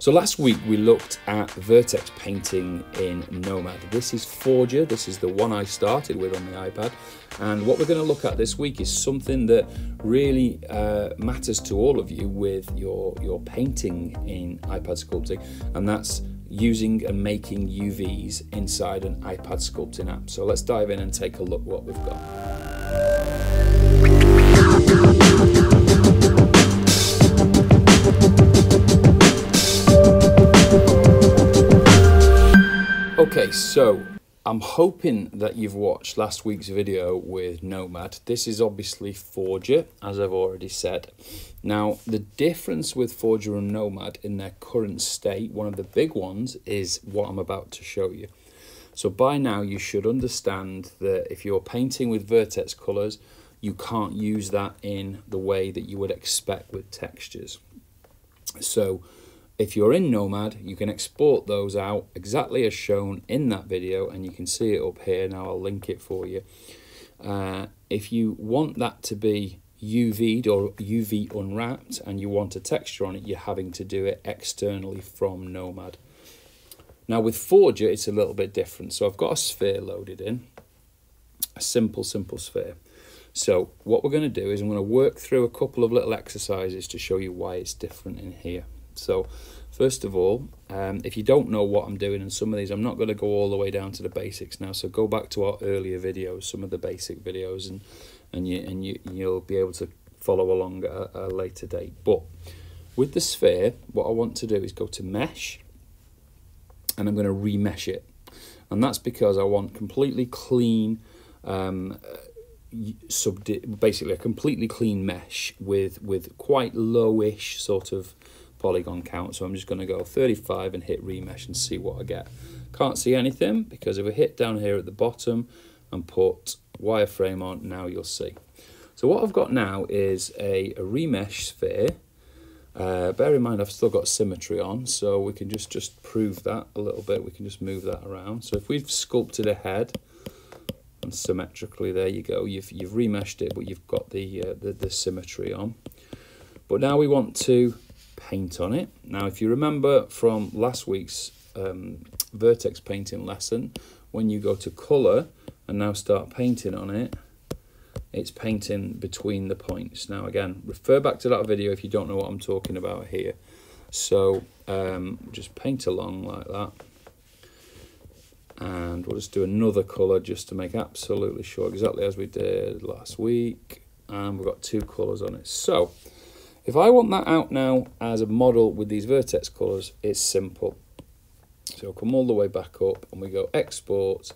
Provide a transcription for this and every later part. So last week we looked at vertex painting in Nomad. This is Forger, this is the one I started with on the iPad. And what we're going to look at this week is something that really matters to all of you with your painting in iPad sculpting, and that's using and making UVs inside an iPad sculpting app. So let's dive in and take a look what we've got. Okay, so I'm hoping that you've watched last week's video with Nomad. This is obviously Forger, as I've already said. Now, the difference with Forger and Nomad in their current state, one of the big ones, is what I'm about to show you. So by now, you should understand that if you're painting with vertex colors, you can't use that in the way that you would expect with textures. So if you're in Nomad, you can export those out exactly as shown in that video, and you can see it up here. Now I'll link it for you. If you want that to be UV'd or UV unwrapped and you want a texture on it, you're having to do it externally from Nomad. Now with Forger, it's a little bit different. So I've got a sphere loaded in, a simple sphere. So what we're going to do is I'm going to work through a couple of little exercises to show you why it's different in here. So first of all, if you don't know what I'm doing in some of these, I'm not going to go all the way down to the basics now. So go back to our earlier videos, some of the basic videos, and you'll be able to follow along at a later date. But with the sphere, what I want to do is go to mesh, and I'm going to remesh it. And that's because I want completely clean, basically a completely clean mesh with quite lowish sort of polygon count. So I'm just going to go 35 and hit remesh and see what I get. Can't see anything because if we hit down here at the bottom and put wireframe on, now you'll see. So what I've got now is a remesh sphere. Bear in mind I've still got symmetry on, so we can just prove that a little bit. We can just move that around. So if we've sculpted a head and symmetrically, there you go, you've remeshed it, but you've got the symmetry on. But now we want to paint on it. Now if you remember from last week's vertex painting lesson, when you go to color and now start painting on it, it's painting between the points. Now again, refer back to that video if you don't know what I'm talking about here. So just paint along like that, and we'll just do another color just to make absolutely sure, exactly as we did last week, and we've got two colors on it. So if I want that out now as a model with these vertex colors, it's simple. So I'll come all the way back up and we go export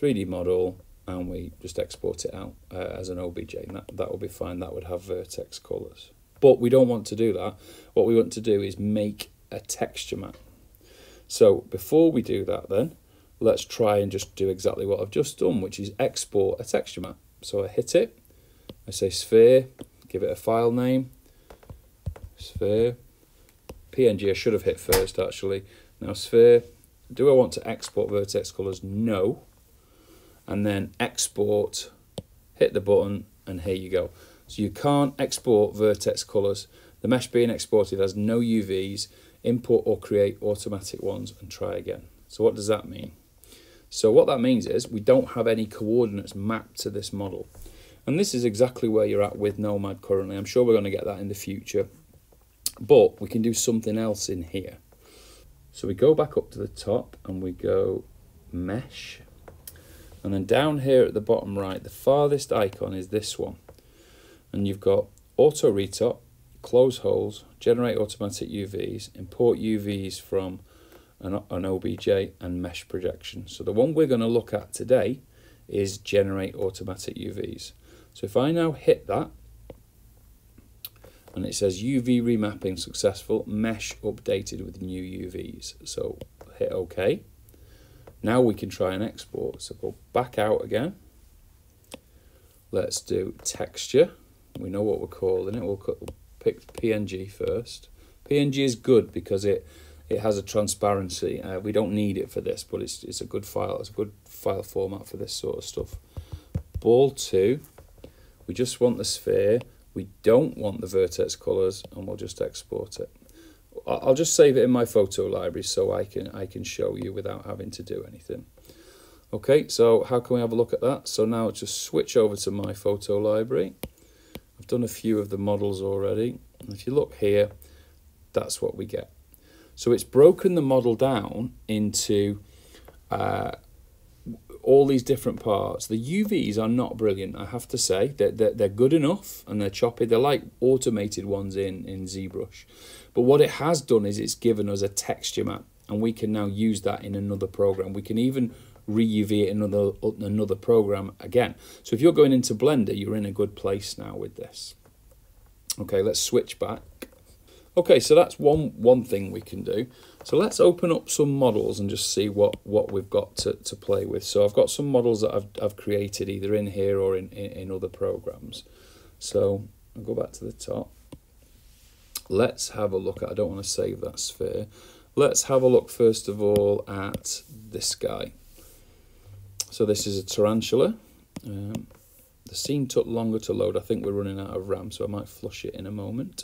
3D model, and we just export it out as an OBJ, and that will be fine. That would have vertex colors. But we don't want to do that. What we want to do is make a texture map. So before we do that then, let's try and just do exactly what I've just done, which is export a texture map. So I hit it, I say sphere, give it a file name, sphere, PNG I should have hit first actually. Now sphere, do I want to export vertex colors? No. And then export, hit the button, and here you go. So you can't export vertex colors. The mesh being exported has no UVs. Import or create automatic ones and try again. So what does that mean? So what that means is we don't have any coordinates mapped to this model. And this is exactly where you're at with Nomad currently. I'm sure we're going to get that in the future. But we can do something else in here. So we go back up to the top and we go mesh. And then down here at the bottom right, the farthest icon is this one. And you've got Auto Retop, Close Holes, Generate Automatic UVs, Import UVs from an OBJ, and Mesh Projection. So the one we're going to look at today is Generate Automatic UVs. So if I now hit that, and it says UV remapping successful, mesh updated with new UVs. So hit OK. Now we can try and export. So go back out again. Let's do texture. We know what we're calling it. We'll pick PNG first. PNG is good because it has a transparency. We don't need it for this, but it's a good file. It's a good file format for this sort of stuff. Ball 2. We just want the sphere. We don't want the vertex colors, and we'll just export it. I'll just save it in my photo library so I can show you without having to do anything. Okay, so how can we have a look at that? So now just switch over to my photo library. I've done a few of the models already. And if you look here, that's what we get. So it's broken the model down into all these different parts. The UVs are not brilliant, I have to say. They're good enough and they're choppy. They're like automated ones in ZBrush. But what it has done is it's given us a texture map, and we can now use that in another program. We can even re-UV it in another program again. So if you're going into Blender, you're in a good place now with this. Okay, let's switch back. Okay, so that's one thing we can do. So let's open up some models and just see what we've got to play with. So I've got some models that I've created either in here or in other programs. So I'll go back to the top. Let's have a look at, I don't want to save that sphere. Let's have a look first of all at this guy. So this is a tarantula. The scene took longer to load. I think we're running out of RAM, so I might flush it in a moment.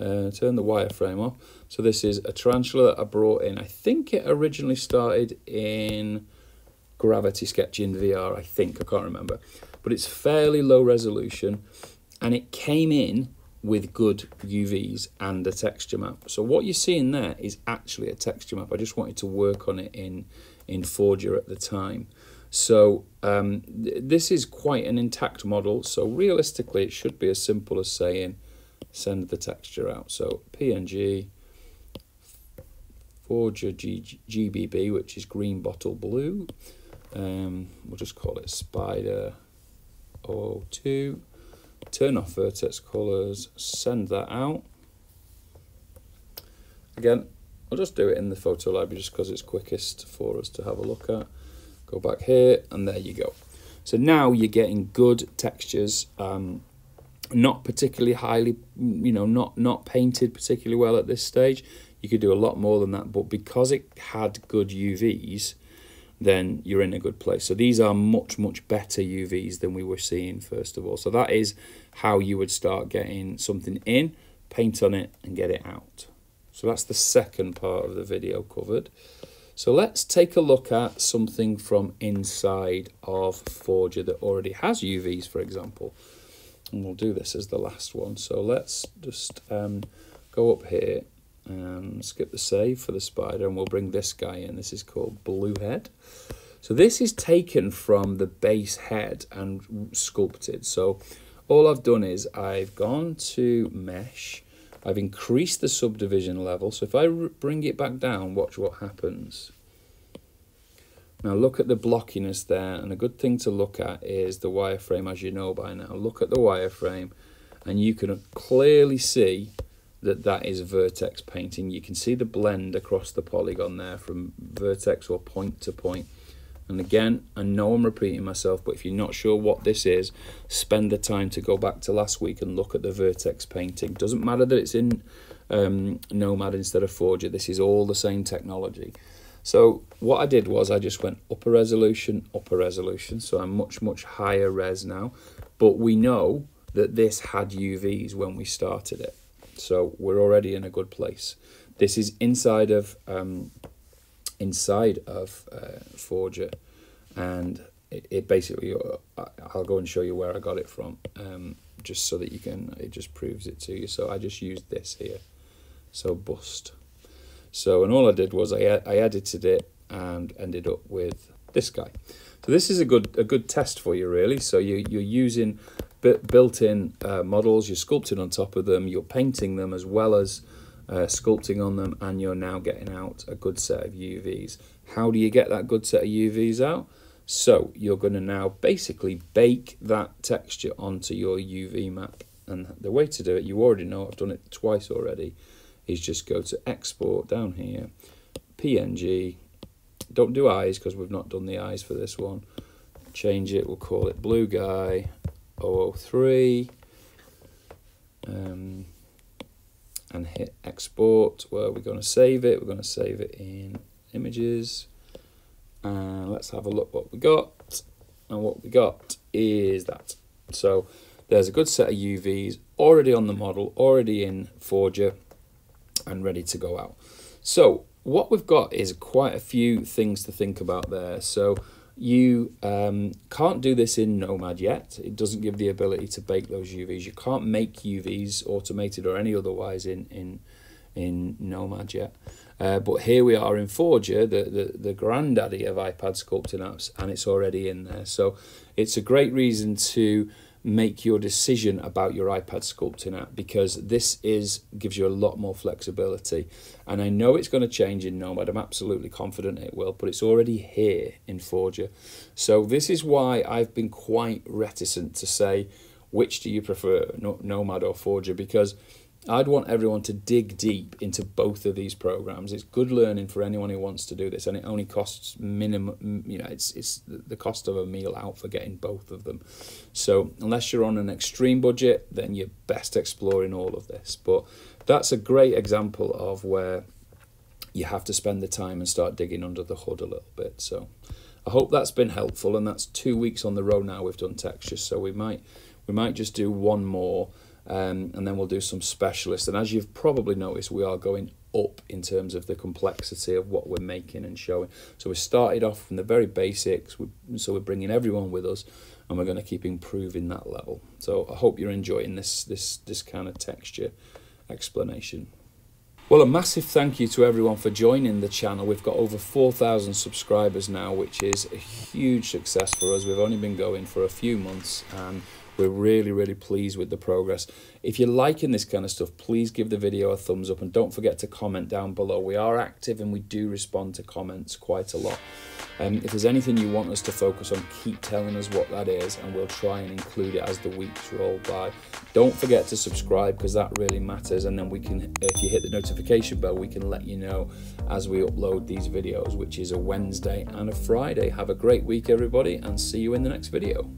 Turn the wireframe off. So this is a tarantula that I brought in. I think it originally started in Gravity Sketch in VR, I think. I can't remember. But it's fairly low resolution, and it came in with good UVs and a texture map. So what you're seeing there is actually a texture map. I just wanted to work on it in Forger at the time. So this is quite an intact model. So realistically, it should be as simple as saying, send the texture out. So PNG, Forger GBB, which is green bottle blue. We'll just call it Spider 02. Turn off vertex colors, send that out. Again, I'll just do it in the photo library just because it's quickest for us to have a look at. Go back here, and there you go. So now you're getting good textures, not particularly highly, you know, not painted particularly well at this stage. You could do a lot more than that, but because it had good UVs, then you're in a good place. So these are much, much better UVs than we were seeing first of all. So that is how you would start getting something in, paint on it, and get it out. So that's the second part of the video covered. So let's take a look at something from inside of Forger that already has UVs, for example. And we'll do this as the last one. So let's just go up here and skip the save for the spider, and we'll bring this guy in. This is called Blue Head. So this is taken from the base head and sculpted. So all I've done is I've gone to Mesh. I've increased the subdivision level. So if I bring it back down, watch what happens. Now look at the blockiness there. And a good thing to look at is the wireframe, as you know by now. Look at the wireframe, and you can clearly see that that is vertex painting. You can see the blend across the polygon there from vertex or point to point. And again, I know I'm repeating myself, but if you're not sure what this is, spend the time to go back to last week and look at the vertex painting. Doesn't matter that it's in Nomad instead of Forger. This is all the same technology. So what I did was I just went upper resolution. So I'm much, much higher res now. But we know that this had UVs when we started it. So we're already in a good place. This is inside of Forger, and it basically, I'll go and show you where I got it from, just so that you can, it just proves it to you. So I just used this here, so bust. So, and all I did was I edited it and ended up with this guy. So this is a good test for you really. So you're using built-in models, you're sculpting on top of them, you're painting them as well as sculpting on them, and you're now getting out a good set of UVs. How do you get that good set of UVs out? So you're going to now basically bake that texture onto your UV map. And the way to do it, you already know, I've done it twice already, is just go to export down here, PNG, don't do eyes because we've not done the eyes for this one, change it, we'll call it blue guy 003, and hit export. Where we're going to save it, we're going to save it in images, and let's have a look what we got. And what we got is that. So there's a good set of UVs already on the model, already in Forger, and ready to go out. So what we've got is quite a few things to think about there. So you can't do this in Nomad yet. It doesn't give the ability to bake those UVs. You can't make UVs automated or any otherwise in Nomad yet. But here we are in Forger, the granddaddy of iPad sculpting apps, and it's already in there. So it's a great reason to make your decision about your iPad sculpting app, because this gives you a lot more flexibility. And I know it's going to change in Nomad, I'm absolutely confident it will, but it's already here in Forger. So this is why I've been quite reticent to say, which do you prefer, Nomad or Forger, because I'd want everyone to dig deep into both of these programs. It's good learning for anyone who wants to do this, and it only costs minimum, you know, it's the cost of a meal out for getting both of them. So unless you're on an extreme budget, then you're best exploring all of this. But that's a great example of where you have to spend the time and start digging under the hood a little bit. So I hope that's been helpful, and that's 2 weeks on the row now we've done textures, so we might just do one more. And then we'll do some specialists. And as you've probably noticed, we are going up in terms of the complexity of what we're making and showing. So we started off from the very basics, so we're bringing everyone with us, and we're going to keep improving that level. So I hope you're enjoying this kind of texture explanation. Well, a massive thank you to everyone for joining the channel. We've got over 4,000 subscribers now, which is a huge success for us. We've only been going for a few months, and we're really, really pleased with the progress. If you're liking this kind of stuff, please give the video a thumbs up, and don't forget to comment down below. We are active and we do respond to comments quite a lot. If there's anything you want us to focus on, keep telling us what that is, and we'll try and include it as the weeks roll by. Don't forget to subscribe, because that really matters, and then we can, if you hit the notification bell, we can let you know as we upload these videos, which is a Wednesday and a Friday. Have a great week, everybody, and see you in the next video.